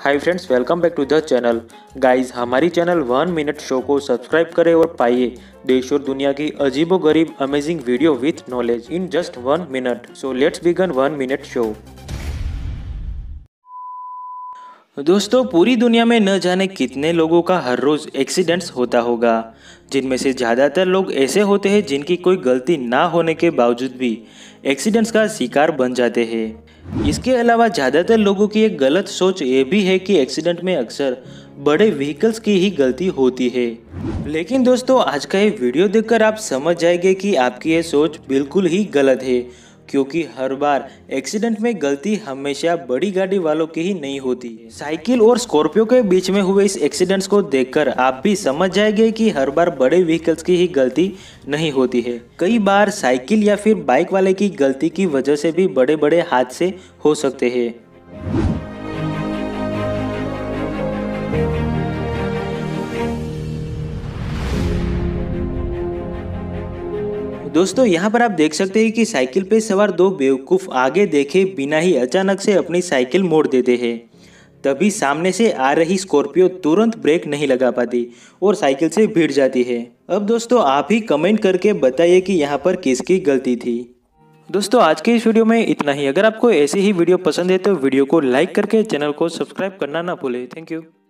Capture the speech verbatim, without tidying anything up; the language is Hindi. Hi friends, welcome back to the channel. Guys, हमारी चैनल वन मिनट शो को सब्सक्राइब करें और पाइए देश और दुनिया की अजीबोगरीब amazing video with knowledge in just one minute. So let's begin one minute show. दोस्तों, पूरी दुनिया में न जाने कितने लोगों का हर रोज़ एक्सीडेंट्स होता होगा, जिनमें से ज़्यादातर लोग ऐसे होते हैं जिनकी कोई गलती ना होने के बावजूद भी एक्सीडेंट्स का शिकार बन जाते हैं। इसके अलावा ज़्यादातर लोगों की एक गलत सोच ये भी है कि एक्सीडेंट में अक्सर बड़े व्हीकल्स की ही गलती होती है। लेकिन दोस्तों, आज का ये वीडियो देखकर आप समझ जाएंगे कि आपकी ये सोच बिल्कुल ही गलत है, क्योंकि हर बार एक्सीडेंट में गलती हमेशा बड़ी गाड़ी वालों की ही नहीं होती। साइकिल और स्कॉर्पियो के बीच में हुए इस एक्सीडेंट्स को देखकर आप भी समझ जाएंगे कि हर बार बड़े व्हीकल्स की ही गलती नहीं होती है। कई बार साइकिल या फिर बाइक वाले की गलती की वजह से भी बड़े बड़े हादसे हो सकते हैं। दोस्तों, यहाँ पर आप देख सकते हैं कि साइकिल पे सवार दो बेवकूफ़ आगे देखे बिना ही अचानक से अपनी साइकिल मोड़ देते हैं। तभी सामने से आ रही स्कॉर्पियो तुरंत ब्रेक नहीं लगा पाती और साइकिल से भिड़ जाती है। अब दोस्तों, आप ही कमेंट करके बताइए कि यहाँ पर किसकी गलती थी। दोस्तों, आज के इस वीडियो में इतना ही। अगर आपको ऐसी ही वीडियो पसंद है तो वीडियो को लाइक करके चैनल को सब्सक्राइब करना ना भूलें। Thank you.